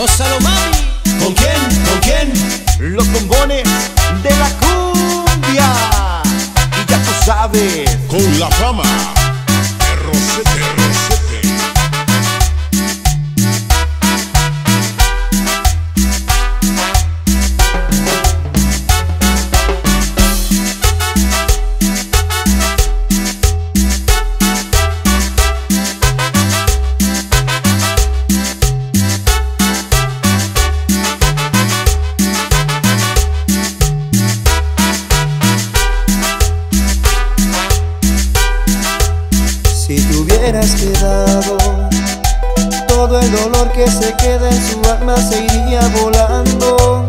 Gózalo, mami. ¿Con quién? ¿Con quién? Los bombones de la cumbia. Y ya tú sabes, con la fama de Rosete, Rosete. Hubieras quedado, todo el dolor que se queda en su alma se iría volando,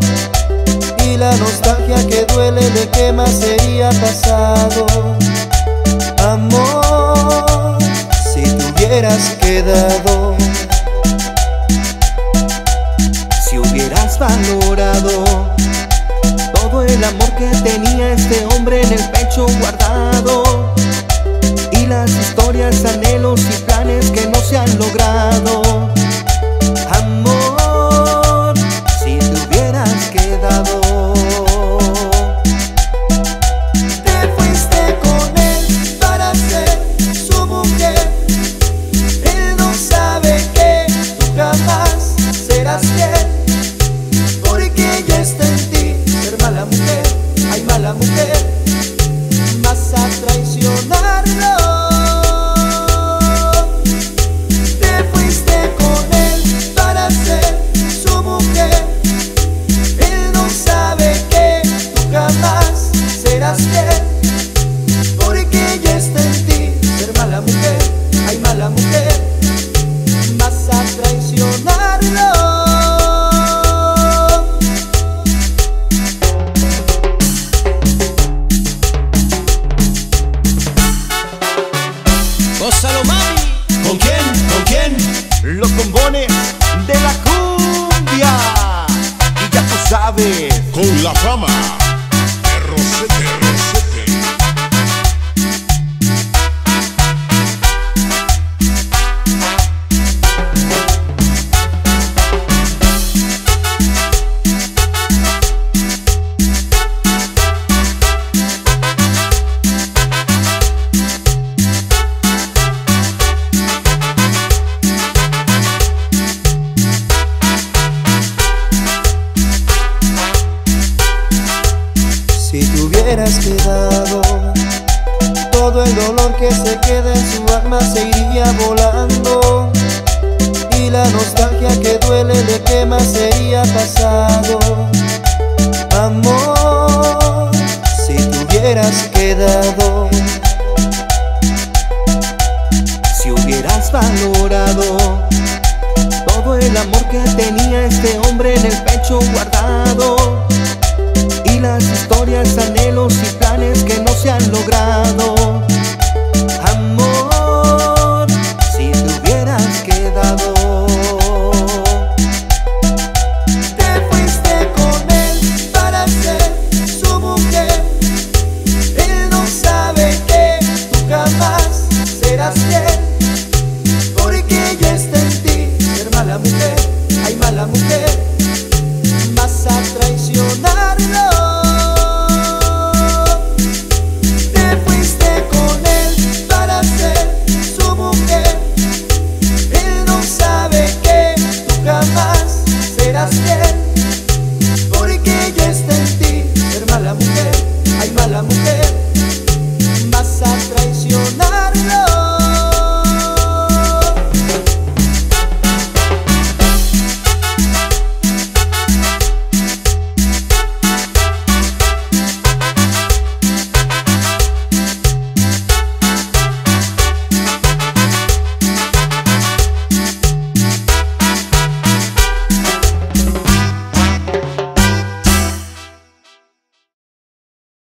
y la nostalgia que duele de quema sería pasado. Amor, si te hubieras quedado, si hubieras valorado todo el amor que tenía este hombre en el pecho guardado, las historias, anhelos y planes que no se han logrado. Amor, si te hubieras quedado, te fuiste con él para ser su mujer. Él no sabe que tú jamás serás fiel, porque ya está en ti ser mala mujer. Ay, mala mujer, vas a traicionarlo. Gózalo, mami. ¿Con quién? ¿Con quién? Los bombones de la cumbia. Y ya tú sabes, con la fama de Rosete, Rosete. Hubieras quedado, todo el dolor que se queda en su alma se iría volando, y la nostalgia que duele de quema sería pasado. Amor, si te hubieras quedado, si hubieras valorado todo el amor que tenía este hombre en el pecho guardado, las historias, anhelos y planes que no se han logrado. Amor, si te hubieras quedado, te fuiste con él para ser su mujer. Él no sabe que tú jamás